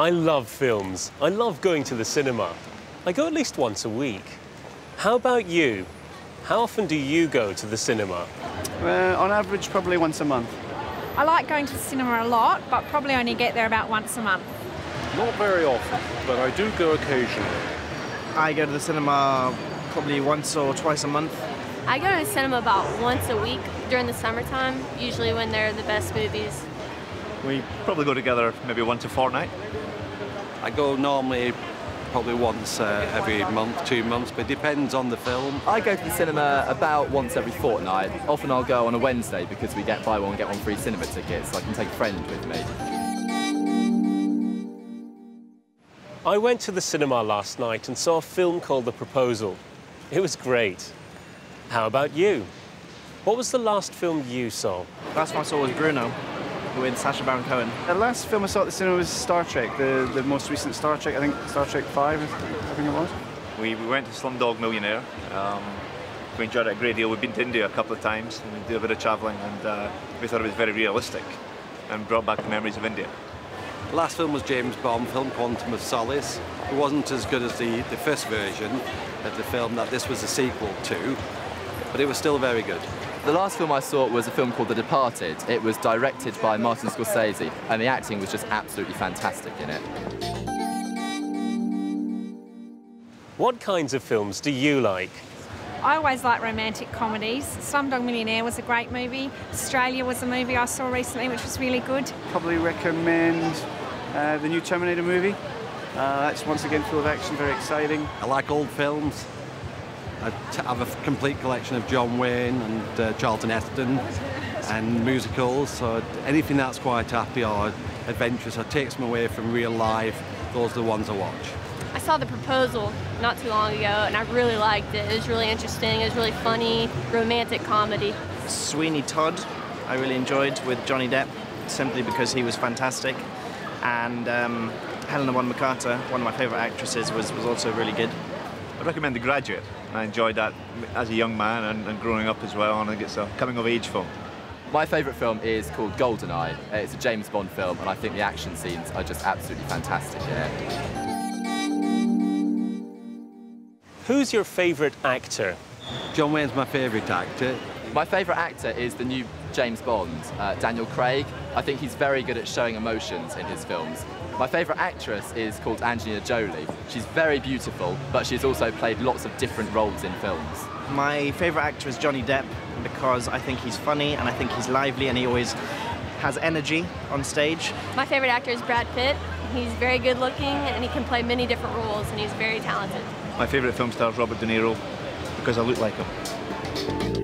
I love films. I love going to the cinema. I go at least once a week. How about you? How often do you go to the cinema? On average, probably once a month. I like going to the cinema a lot, but probably only get there about once a month. Not very often, but I do go occasionally. I go to the cinema probably once or twice a month. I go to the cinema about once a week during the summertime, usually when they're the best movies. We probably go together maybe once a fortnight. I go normally probably once every month, 2 months, but it depends on the film. I go to the cinema about once every fortnight. Often I'll go on a Wednesday because we get buy one, get one free cinema tickets, so I can take a friend with me. I went to the cinema last night and saw a film called The Proposal. It was great. How about you? What was the last film you saw? Last one I saw was Bruno with Sacha Baron Cohen. The last film I saw at the cinema was Star Trek, the most recent Star Trek, I think Star Trek 5, I think it was. We went to Slumdog Millionaire. We enjoyed it a great deal. We've been to India a couple of times and we do a bit of travelling, and we thought it was very realistic and brought back the memories of India. The last film was James Bond film, Quantum of Solace. It wasn't as good as the first version of the film that this was a sequel to, but it was still very good. The last film I saw was a film called The Departed. It was directed by Martin Scorsese, and the acting was just absolutely fantastic in it. What kinds of films do you like? I always like romantic comedies. Slumdog Millionaire was a great movie. Australia was a movie I saw recently, which was really good. Probably recommend the new Terminator movie. That's once again full of action, very exciting. I like old films. I have a complete collection of John Wayne and Charlton Heston and musicals, so anything that's quite happy or adventurous or takes me away from real life, those are the ones I watch. I saw The Proposal not too long ago and I really liked it. It was really interesting, it was really funny, romantic comedy. Sweeney Todd I really enjoyed with Johnny Depp, simply because he was fantastic, and Helena Bonham Carter, one of my favourite actresses, was also really good. I recommend The Graduate. I enjoyed that as a young man and growing up as well, and I think it's a coming-of-age film. My favourite film is called Goldeneye. It's a James Bond film, and I think the action scenes are just absolutely fantastic in it. Who's your favourite actor? John Wayne's my favourite actor. My favourite actor is the new James Bond, Daniel Craig. I think he's very good at showing emotions in his films. My favourite actress is called Angelina Jolie. She's very beautiful, but she's also played lots of different roles in films. My favourite actor is Johnny Depp, because I think he's funny and I think he's lively and he always has energy on stage. My favourite actor is Brad Pitt. He's very good looking and he can play many different roles and he's very talented. My favourite film star is Robert De Niro because I look like him.